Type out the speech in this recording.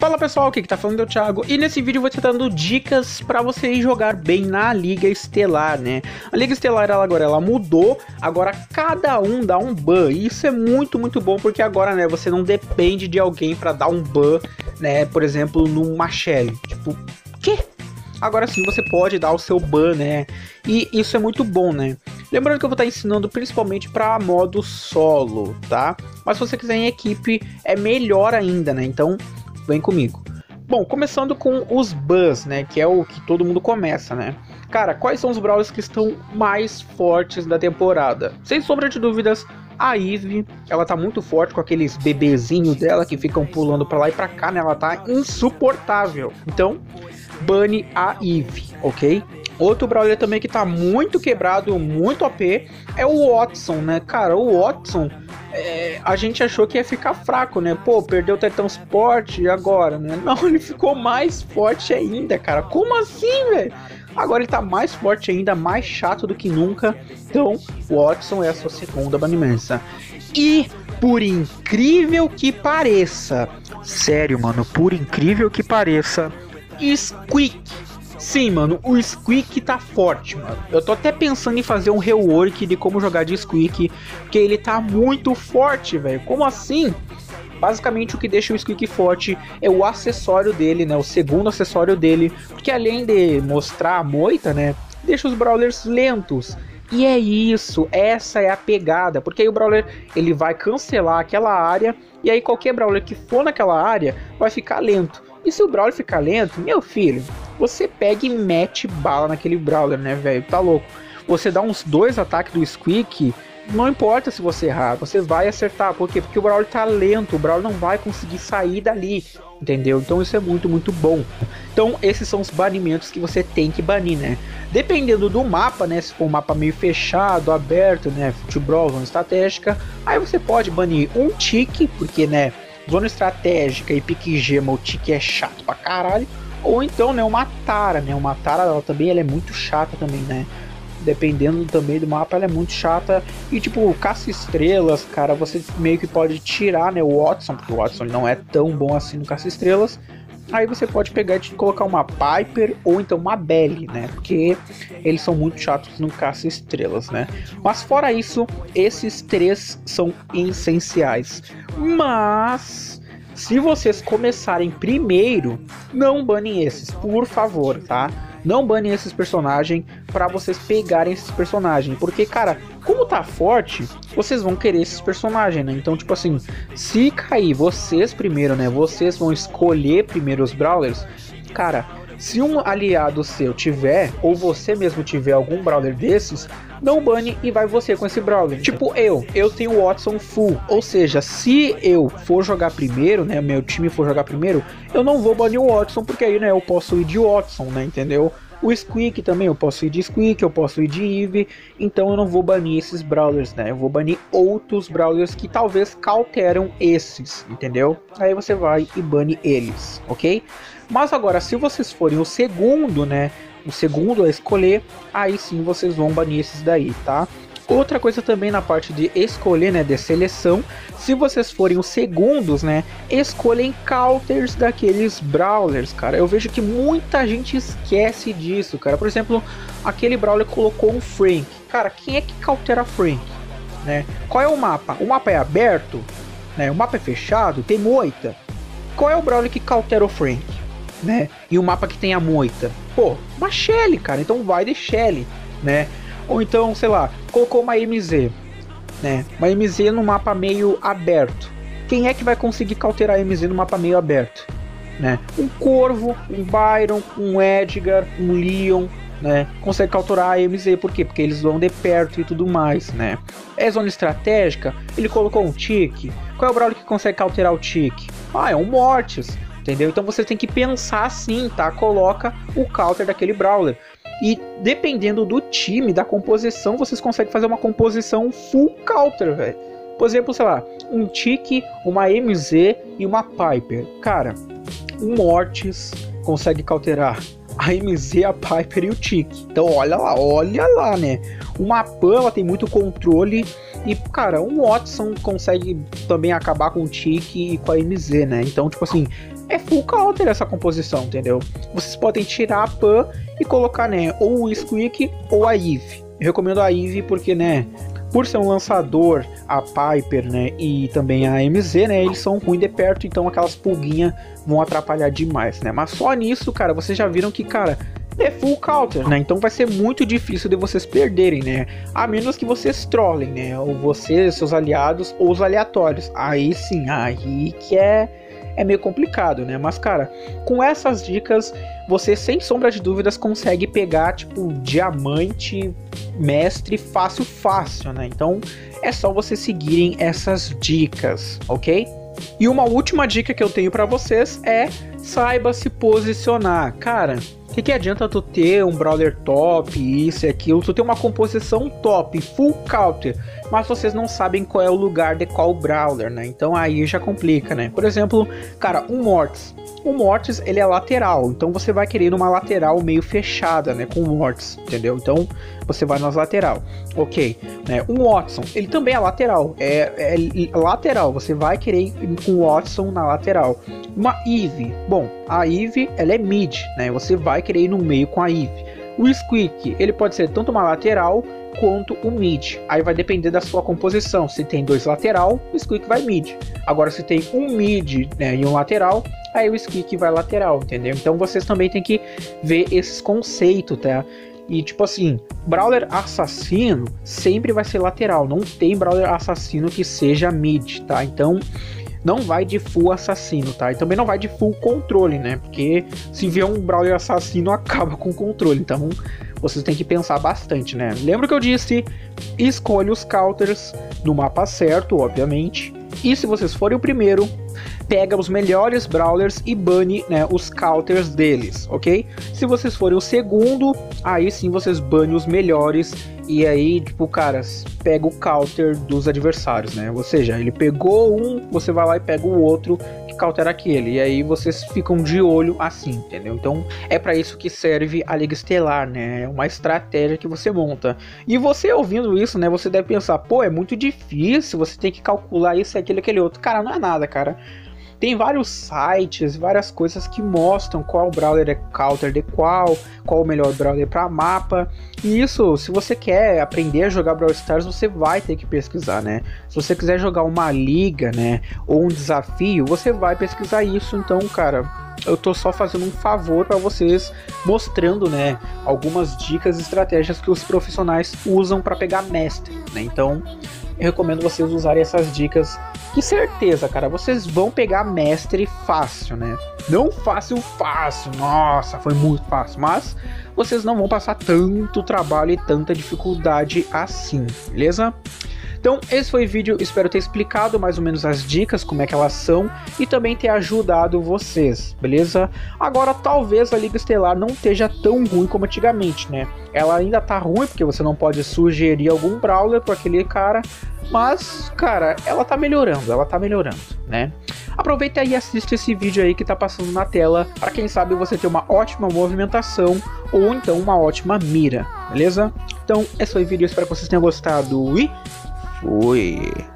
Fala pessoal, o que tá falando é o Thiago, e nesse vídeo eu vou te dando dicas pra você jogar bem na Liga Estelar, né? A Liga Estelar agora mudou, agora cada um dá um ban, e isso é muito bom, porque agora, né, você não depende de alguém pra dar um ban, né, por exemplo, numa Shelly, tipo, quê? Agora sim você pode dar o seu ban, né, e isso é muito bom, né? Lembrando que eu vou estar ensinando principalmente para modo solo, tá? Mas se você quiser em equipe, é melhor ainda, né? Então, vem comigo. Bom, começando com os bans, né? Que é o que todo mundo começa, né? Cara, quais são os brawlers que estão mais fortes da temporada? Sem sombra de dúvidas, a Eve, ela tá muito forte com aqueles bebezinhos dela que ficam pulando pra lá e pra cá, né? Ela tá insuportável. Então, bane a Eve, ok? Outro brawler também que tá muito quebrado, muito OP, é o Watson, né? Cara, o Watson, a gente achou que ia ficar fraco, né? Pô, perdeu o Tetansport e agora, né? Não, ele ficou mais forte ainda, cara. Como assim, velho? Agora ele tá mais forte ainda, mais chato do que nunca. Então, o Watson é a sua segunda banimensa. E, por incrível que pareça, sério, mano, por incrível que pareça, Squeak. Sim, mano, o Squeak tá forte, mano. Eu tô até pensando em fazer um rework de como jogar de Squeak, porque ele tá muito forte, velho. Como assim? Basicamente o que deixa o Squeak forte é o acessório dele, né? O segundo acessório dele, porque além de mostrar a moita, né? Deixa os brawlers lentos. E é isso, essa é a pegada, porque aí o brawler, ele vai cancelar aquela área, e aí qualquer brawler que for naquela área vai ficar lento. E se o brawler ficar lento, meu filho, você pega e mete bala naquele brawler, né, velho? Tá louco. Você dá uns dois ataques do Squeak, não importa se você errar, você vai acertar. Por quê? Porque o brawler tá lento, o brawler não vai conseguir sair dali, entendeu? Então isso é muito bom. Então esses são os banimentos que você tem que banir, né? Dependendo do mapa, né, se for um mapa meio fechado, aberto, né, futebol, zona estratégica, aí você pode banir um Tick, porque, né, zona estratégica e pique gema, o Tick é chato pra caralho. Ou então, né, uma Tara, né? Uma Tara, ela também, ela é muito chata também, né? Dependendo também do mapa, ela é muito chata. E tipo, caça estrelas, cara, você meio que pode tirar, né, o Watson, porque o Watson não é tão bom assim no caça estrelas. Aí você pode pegar e colocar uma Piper ou então uma Belly, né? Porque eles são muito chatos no caça estrelas, né? Mas fora isso, esses três são essenciais. Mas se vocês começarem primeiro, não banem esses, por favor, tá? Não banem esses personagens pra vocês pegarem esses personagens. Porque, cara, como tá forte, vocês vão querer esses personagens, né? Então, tipo assim, se cair vocês primeiro, né? Vocês vão escolher primeiro os brawlers. Cara, se um aliado seu tiver, ou você mesmo tiver algum brawler desses, não bane e vai você com esse brawler. Tipo eu tenho o Watson full, ou seja, se eu for jogar primeiro, né, meu time for jogar primeiro, eu não vou banir o Watson, porque aí, né, eu posso ir de Watson, né, entendeu? O Squeak também, eu posso ir de Squeak, eu posso ir de Eve, então eu não vou banir esses brawlers, né, eu vou banir outros brawlers que talvez cauteram esses, entendeu? Aí você vai e bane eles, ok? Mas agora, se vocês forem o segundo, né, o segundo a escolher, aí sim vocês vão banir esses daí, tá? Outra coisa também na parte de escolher, né, de seleção, se vocês forem os segundos, né, escolhem counters daqueles brawlers, cara. Eu vejo que muita gente esquece disso, cara. Por exemplo, aquele brawler colocou um Frank. Cara, quem é que countera Frank, né? Qual é o mapa? O mapa é aberto, né? O mapa é fechado, tem moita. Qual é o brawler que countera o Frank, né? E o mapa que tem a moita? Pô, uma Shelly, cara, então vai de Shelly, né? Ou então, sei lá, colocou uma MZ, né? Uma MZ no mapa meio aberto. Quem é que vai conseguir cauterar a MZ no mapa meio aberto, né? Um Corvo, um Byron, um Edgar, um Leon, né? Consegue cauterar a MZ, por quê? Porque eles vão de perto e tudo mais, né? É zona estratégica, ele colocou um Tick. Qual é o brawler que consegue cauterar o Tick? Ah, é um Mortis. Entendeu? Então você tem que pensar assim, tá? Coloca o counter daquele brawler. E dependendo do time, da composição, vocês conseguem fazer uma composição full counter, velho. Por exemplo, sei lá, um Tick, uma MZ e uma Piper. Cara, o Mortis consegue counterar a MZ, a Piper e o Tick. Então olha lá, né? Uma Pan, ela tem muito controle E, cara, o Watson consegue também acabar com o Tick e com a MZ, né? Então, tipo assim, é full counter essa composição, entendeu? Vocês podem tirar a Pan e colocar, né, ou o Squeak ou a Eve. Eu recomendo a Eve porque, né, por ser um lançador, a Piper, né, e também a MZ, né, eles são ruins de perto, então aquelas pulguinhas vão atrapalhar demais, né? Mas só nisso, cara, vocês já viram que, cara, é full counter, né? Então vai ser muito difícil de vocês perderem, né? A menos que vocês trollem, né? Ou vocês, seus aliados, ou os aleatórios. Aí sim, aí que é meio complicado, né? Mas, cara, com essas dicas, você sem sombra de dúvidas consegue pegar, tipo, diamante, mestre, fácil, fácil, né? Então é só vocês seguirem essas dicas, ok? E uma última dica que eu tenho pra vocês é: saiba se posicionar. Cara, o que adianta tu ter um brawler top, isso e aquilo, tu ter uma composição top, full counter, mas vocês não sabem qual é o lugar de qual brawler, né? Então aí já complica, né? Por exemplo, cara, o Mortis. O Mortis, ele é lateral, então você vai querer uma lateral meio fechada, né? Com o Mortis, entendeu? Então você vai nas lateral, ok, né? O Watson, ele também é lateral, é lateral, você vai querer ir com o Watson na lateral. Uma Eve, bom, a Eve, ela é mid, né? Você vai querer ir no meio com a Eve. O Squeak, ele pode ser tanto uma lateral quanto o mid, aí vai depender da sua composição. Se tem dois lateral, o Squeak vai mid. Agora, se tem um mid, né, e um lateral, aí o Squeak vai lateral, entendeu? Então vocês também tem que ver esses conceitos, tá? E tipo assim, brawler assassino sempre vai ser lateral, não tem brawler assassino que seja mid, tá? Então não vai de full assassino, tá? E também não vai de full controle, né? Porque se vier um brawler assassino, acaba com o controle, então vocês têm que pensar bastante, né? Lembra que eu disse, escolha os counters no mapa certo, obviamente. E se vocês forem o primeiro, pega os melhores brawlers e bane, né, os counters deles, ok? Se vocês forem o segundo, aí sim vocês bane os melhores. E aí, tipo, cara, pega o counter dos adversários, né? Ou seja, ele pegou um, você vai lá e pega o outro que countera aquele. E aí vocês ficam de olho assim, entendeu? Então é pra isso que serve a Liga Estelar, né? É uma estratégia que você monta. E você ouvindo isso, né, você deve pensar, pô, é muito difícil, você tem que calcular isso, aquilo, aquele outro. Cara, não é nada, cara. Tem vários sites, várias coisas que mostram qual brawler é counter de qual o melhor brawler para mapa. E isso, se você quer aprender a jogar Brawl Stars, você vai ter que pesquisar, né? Se você quiser jogar uma liga, né, ou um desafio, você vai pesquisar isso. Então, cara, eu tô só fazendo um favor para vocês, mostrando, né, algumas dicas e estratégias que os profissionais usam para pegar mestre, né? Então eu recomendo vocês usarem essas dicas, que certeza, cara, vocês vão pegar mestre fácil, né? Não fácil, nossa, foi muito fácil, mas vocês não vão passar tanto trabalho e tanta dificuldade assim, beleza? Então esse foi o vídeo, espero ter explicado mais ou menos as dicas, como é que elas são, e também ter ajudado vocês, beleza? Agora talvez a Liga Estelar não esteja tão ruim como antigamente, né? Ela ainda tá ruim, porque você não pode sugerir algum brawler para aquele cara, mas, cara, ela tá melhorando, né? Aproveita e assiste esse vídeo aí que tá passando na tela, para quem sabe você ter uma ótima movimentação, ou então uma ótima mira, beleza? Então esse foi o vídeo, espero que vocês tenham gostado e... Oi.